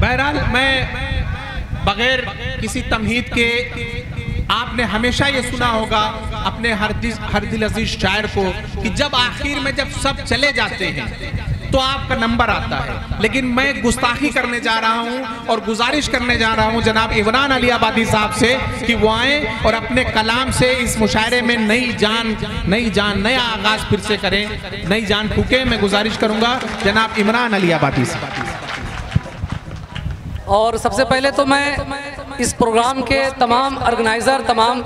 बहरहाल मैं बगैर किसी तमहीद के आपने हमेशा ये सुना होगा अपने हर दिल अजीज शायर को कि जब आखिर में जब सब चले जाते हैं तो आपका नंबर आता है। लेकिन मैं गुस्ताखी करने जा रहा हूं और गुजारिश करने जा रहा हूं जनाब इमरान अली आबादी साहब से कि वो आए और अपने कलाम से इस मुशायरे में नया आगाज फिर से करें, नई जान फूके। मैं गुजारिश करूंगा जनाब इमरान अली आबादी साहब। और सबसे पहले तो मैं इस प्रोग्राम के तमाम ऑर्गेनाइज़र, तमाम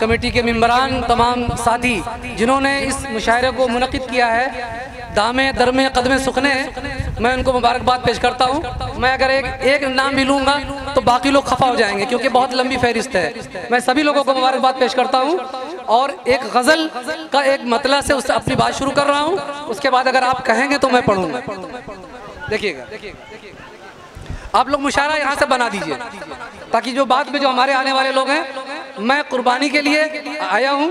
कमेटी के मेम्बरान, तमाम साथी जिन्होंने इस मुशायरे को मुनक़िद किया है, दामे दरमे कदमे सुखने, मैं उनको मुबारकबाद पेश करता हूँ। मैं अगर एक नाम भी लूँगा तो बाकी लोग खफा हो जाएंगे क्योंकि बहुत लंबी फहरिस्त है। मैं सभी लोगों को मुबारकबाद पेश करता हूँ और एक गज़ल का एक मतला से उससे अपनी बात शुरू कर रहा हूँ, उसके बाद अगर आप कहेंगे तो मैं पढ़ूँगा। देखिएगा, आप लोग मुशायरा यहाँ से बना दीजिए ताकि जो बात में जो हमारे आने वाले लोग हैं, मैं कुर्बानी के लिए आया हूँ,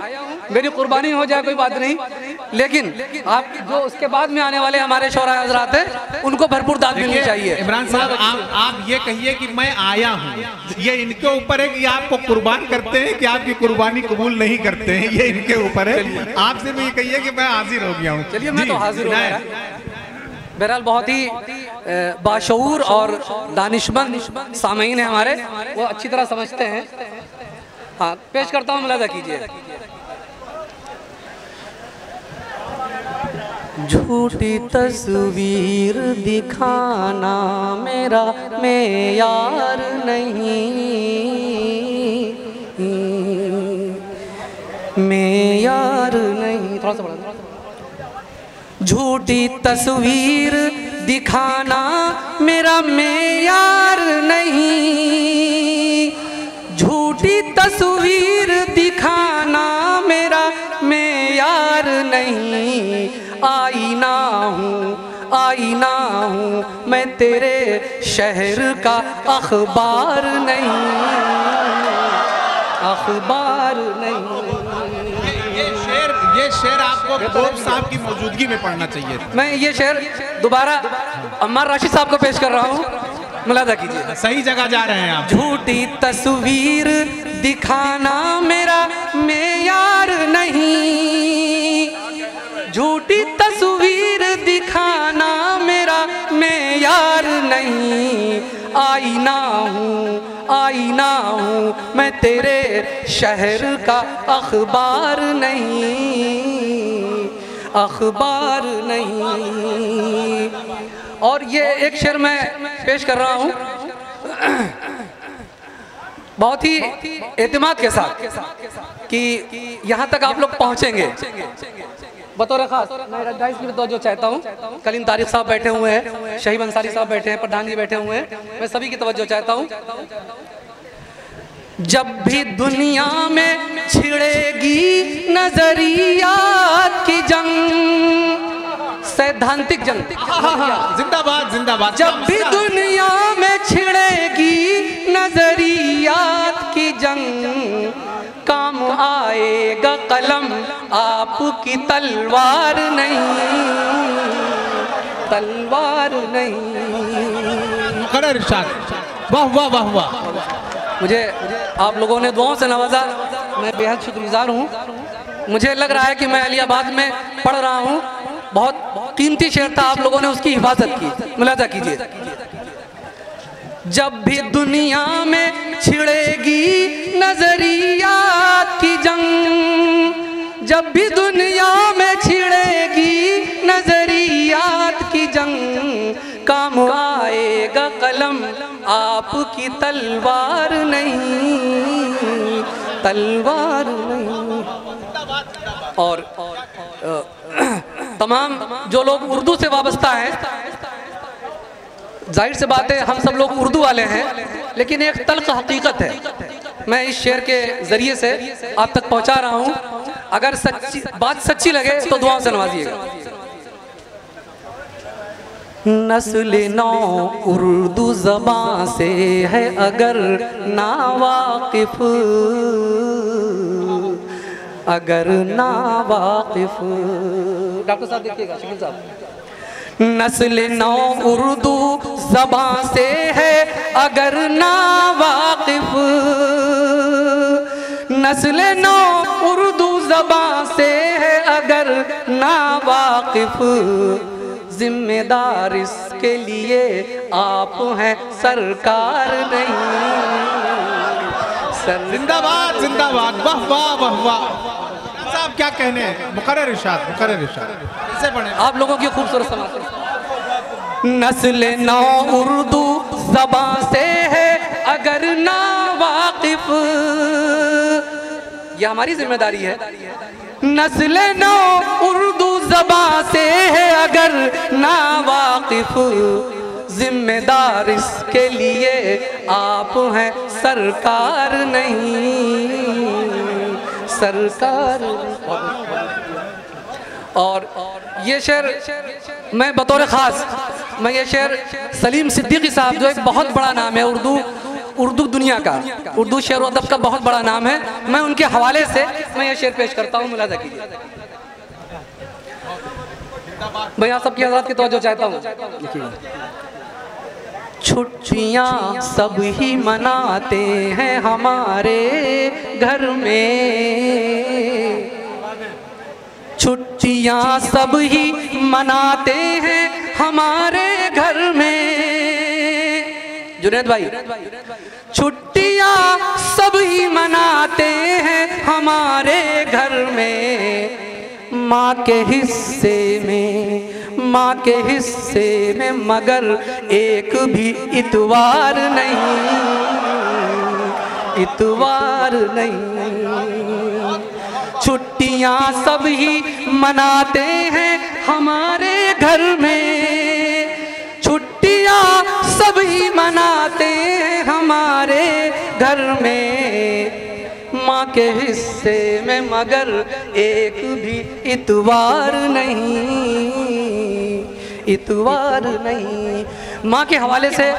मेरी कुर्बानी हो जाए कोई बात नहीं, लेकिन आप जो उसके बाद में आने वाले हमारे शौरा हजरात हैं उनको भरपूर दाद मिलनी चाहिए। इमरान साहब आप ये कहिए कि मैं आया हूँ, ये इनके ऊपर है कि आपको कुर्बान करते हैं कि आपकी कुर्बानी कबूल नहीं करते हैं, ये इनके ऊपर है। आपसे भी ये कहिए कि मैं हाजिर हो गया हूँ। चलिए मैं तो हाजिर हो गया। बहरहाल बहुत ही बाशऊर और दानिशमंद सामीन है हमारे, वो अच्छी तरह समझते हैं। हाँ, पेश करता हूँ, मुलाजा कीजिए। झूठी तस्वीर दिखाना मेरा मेयार नहीं, मेयार नहीं। थोड़ा सा बढ़ा। झूठी तस्वीर दिखाना मेरा मेयार नहीं, झूठी तस्वीर दिखाना मेरा मेयार नहीं। आईना हूँ, आईना हूँ मैं तेरे शहर का अखबार नहीं, अखबार नहीं। ये शेर आपको गोप साहब की मौजूदगी में पढ़ना चाहिए। मैं ये शेर दोबारा अम्मार राशिद साहब को पेश कर रहा हूँ, मुलाजा कीजिए। सही जगह जा रहे हैं आप। झूठी तस्वीर दिखाना मेरा मेयार नहीं, झूठी तस्वीर दिखाना मेरा मेयार नहीं। आईना हूँ, आईना हूँ मैं तेरे शहर का अखबार नहीं, अखबार नहीं। और ये एक शेर मैं पेश कर रहा हूँ बहुत ही एतमाद के साथ कि यहाँ तक आप लोग पहुँचेंगे। बतौर खास मैं एडवाइस की तवज्जो चाहता हूँ, कलीम तारिक साहब बैठे हुए हैं, शहीद अंसारी साहब बैठे हैं, प्रधान जी बैठे हुए हैं, मैं सभी की तवज्जो चाहता हूँ। जब भी दुनिया में छिड़ेगी नजरियात की जंग, सैद्धांतिक जंग, जिंदाबाद जिंदाबाद। जब भी दुनिया में छिड़ेगी नजरियात की जंग, काम आएगा कलम आपकी तलवार नहीं, तलवार नहीं। करर शाह, वाह वाह वाह वाह। मुझे आप लोगों ने दुआओं से नवाजा, मैं बेहद शुक्रगुजार हूँ। मुझे लग रहा है कि मैं अली आबाद में पढ़ रहा हूँ, बहुत कीमती शेर था, आप लोगों ने उसकी हिफाजत की। मुलाजा कीजिए। जब भी दुनिया में छिड़ेगी नजरियात की जंग, जब भी दुनिया में छिड़ेगी नजरियात की जंग, काम आएगा कलम आपकी तलवार नहीं, तलवार नहीं। और तमाम जो लोग उर्दू से वाबस्ता हैं, जाहिर से बात है हम सब लोग उर्दू वाले हैं, लेकिन एक तल्ख हकीकत है, मैं इस शेर के ज़रिए से आप तक पहुंचा रहा हूं। अगर सच्ची बात सच्ची लगे तो दुआओं से नवाजिएगा। नस्ल नौ उर्दू ज़बान से है अगर नावाकिफ, अगर नावाकिफ। डॉक्टर साहब देखिएगा, शकील साहब। नस्ल नौ उर्दू ज़बान से है अगर ना वाकिफ नस्ल नो उर्दू ज़बान से है अगर ना वाकिफ जिम्मेदार इसके लिए आप हैं सरकार नहीं। जिंदाबाद जिंदाबाद वाह वाह वाह वाह। साहब क्या कहने हैं, मुकर्रर इरशाद आप लोगों की खूबसूरत समाज। नस्ल नौ उर्दू ज़बां से है अगर ना वाकिफ, यह हमारी जिम्मेदारी है। नस्ल नौ उर्दू ज़बां से है अगर ना वाकिफ जिम्मेदार इसके लिए आप हैं सरकार नहीं सरकार। और ये शेर मैं बतौर ख़ास मैं ये शेर सलीम सिद्दीकी साहब जो एक बहुत बड़ा नाम है उर्दू दुनिया का, उर्दू शेर व अदब का बहुत बड़ा नाम है, मैं उनके हवाले से मैं ये शेर पेश करता हूँ, मुलाजा कीजिए। मैं यहाँ सबकी हजरात की तवज्जो चाहता हूँ। छुट्टियाँ सब ही मनाते हैं हमारे घर में, छुट्टियाँ सब ही मनाते हैं हमारे घर में। जुनैद भाई छुट्टियाँ सब ही मनाते हैं हमारे घर में, माँ के हिस्से में मगर एक भी इतवार नहीं छुट्टियाँ सब ही मनाते हैं हमारे घर में, सभी मनाते हैं हमारे घर में, माँ के हिस्से में मगर एक भी इतवार नहीं माँ के हवाले से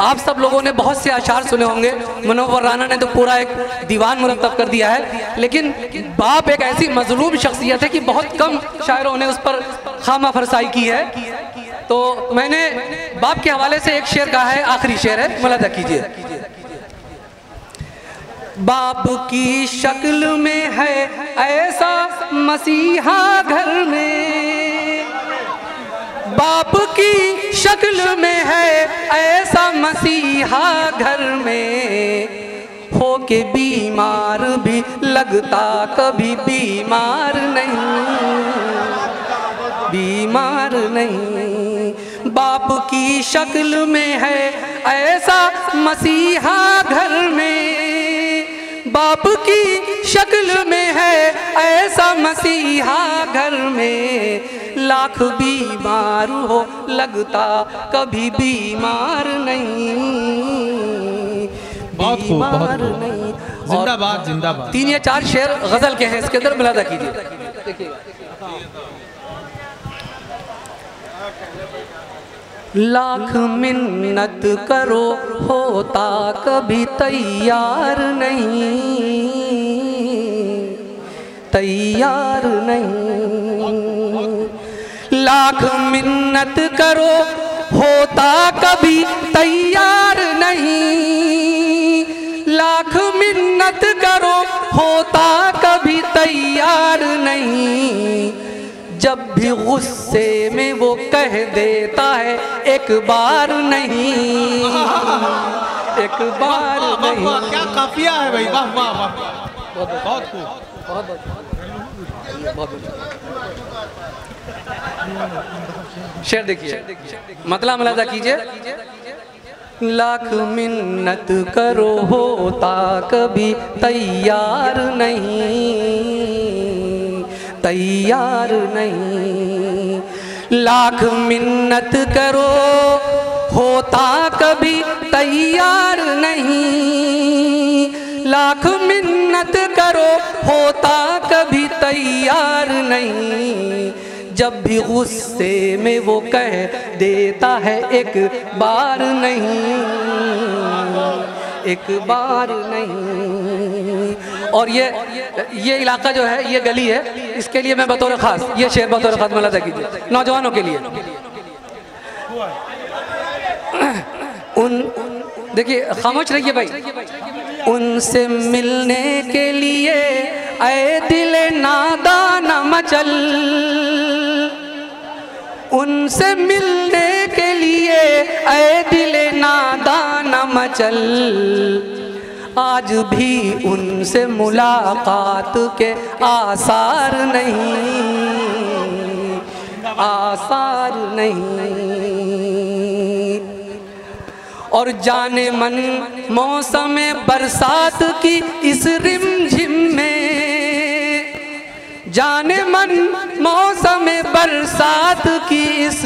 आप सब लोगों ने बहुत से अशार सुने होंगे। मनोहर राणा ने तो पूरा एक दीवान मुरतब कर दिया है, लेकिन बाप एक ऐसी मजलूम शख्सियत है कि बहुत कम शायरों ने उस पर खामा फरसाई की है। तो मैंने बाप के हवाले से एक शेर कहा है, आखिरी शेर है, मुलाजा कीजिए। बाप की शक्ल में है ऐसा मसीहा घर में, बाप की शक्ल में है ऐसा मसीहा घर में, हो के बीमार भी लगता कभी बीमार नहीं बाप की शक्ल में है ऐसा मसीहा घर में, बाप की शक्ल में है ऐसा मसीहा घर में, लाख बीमार हो लगता कभी बीमार नहीं जिंदाबाद जिंदाबाद। 3 या 4 शेर गजल के हैं, इसके अंदर मिलादा कीजिए। लाख मिन्नत करो होता कभी तैयार नहीं लाख मिन्नत करो होता कभी तैयार नहीं, लाख मिन्नत करो होता कभी तैयार नहीं, जब भी गुस्से में वो कह देता है एक बार नहीं क्या काफिया है भाई, वाह वाह वाह। बहुत शेर देखिए, मतलब मुलाजा कीजिए। लाख मिन्नत करो होता कभी तैयार नहीं लाख मिन्नत करो होता कभी तैयार नहीं, लाख मिन्नत करो होता कभी तैयार नहीं, जब भी गुस्से में वो कह देता है एक बार नहीं और ये इलाका जो है, ये गली है, इसके लिए मैं बतौर खास ये शेर बतौर खास मुलाजा कीजिए नौजवानों के लिए। उन देखिए खामोश रहिए भाई। उनसे मिलने के लिए आए दिल नादान मचल, उनसे मिलने के लिए आए दिल नादान मचल। आज भी उनसे मुलाकात के आसार नहीं, आसार नहीं। और जाने मन मौसम बरसात की इस रिमझिम में, जाने मन मौसम बरसात की इस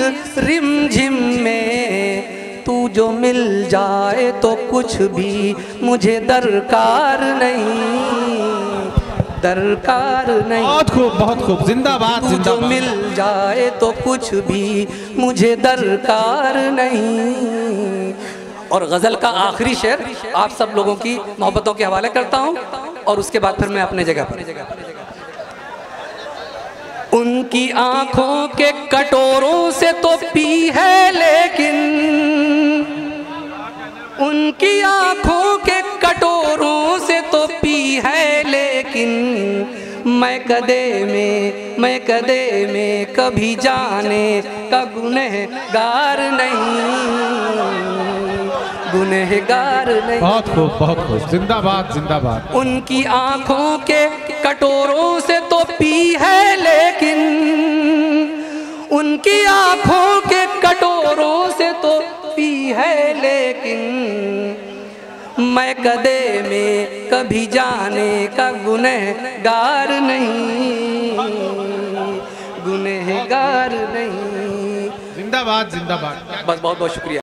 रिमझिम में, तू जो मिल जाए तो कुछ भी मुझे दरकार नहीं, दरकार नहीं। बहुत खूब, बहुत खूब, जिंदाबाद। तू जो मिल जाए तो कुछ भी मुझे दरकार नहीं। और गज़ल का आखिरी शेर आप सब लोगों की मोहब्बतों के हवाले करता हूँ और उसके बाद फिर मैं अपने जगह पर। उनकी आँखों के कटोरों से तो पी है लेकिन, उनकी आँखों के कटोरों से तो पी है लेकिन, मैं कदे में कभी जाने का गुनहगार नहीं, गुनहगार नहीं। बहुत खूब, बहुत खूब, जिंदाबाद, जिंदाबाद। उनकी आँखों के कटोरों से तो पी है लेकिन, उनकी आँखों के कटोरों से तो पी है लेकिन, मैं कदे में कभी जाने का गुनहगार नहीं, गुनहगार नहीं। जिंदाबाद, जिंदाबाद। बस बहुत बहुत शुक्रिया।